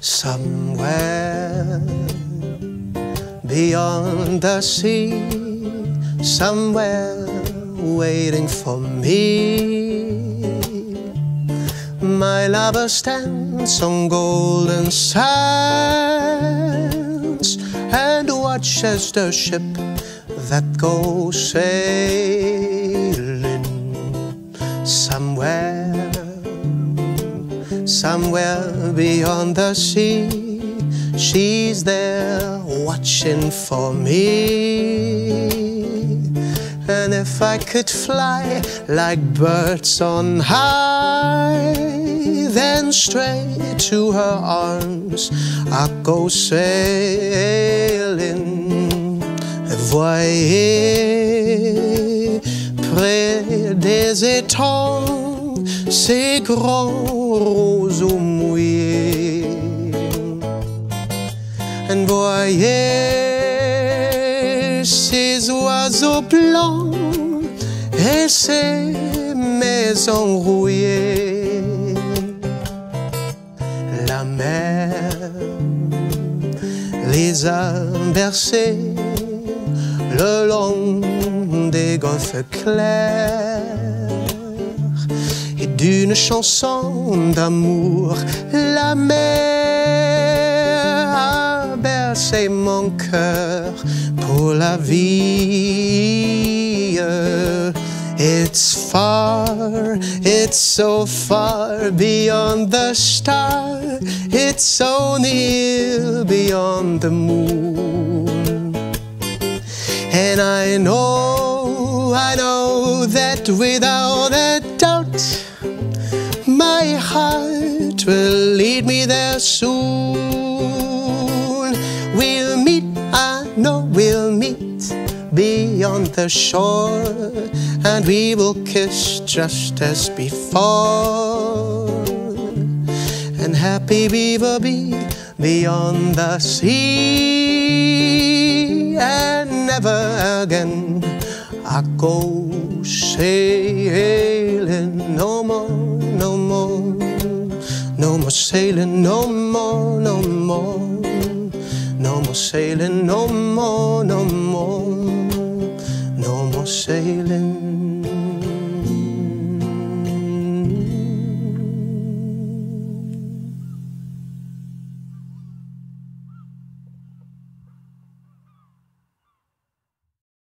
Somewhere beyond the sea, somewhere waiting for me, my lover stands on golden sands and watches the ship that goes sailing. Somewhere, somewhere beyond the sea, she's there watching for me. And if I could fly like birds on high, then straight to her arms I'd go sailing. Voyez, près des étangs, ces grands roseaux mouillés. Voyez ces oiseaux blancs et ces maisons rouillées. La mer les a bercés le long des golfes clairs. D'une chanson d'amour, la mer a bercé mon cœur pour la vie. It's far, it's so far beyond the star, it's so near beyond the moon. And I know that without a doubt, my heart will lead me there soon. We'll meet, I know we'll meet beyond the shore, and we will kiss just as before. And happy we will be beyond the sea, and never again I go sailing no more. No more, no more sailing, no more, no more, no more sailing, no more, no more, no more sailing.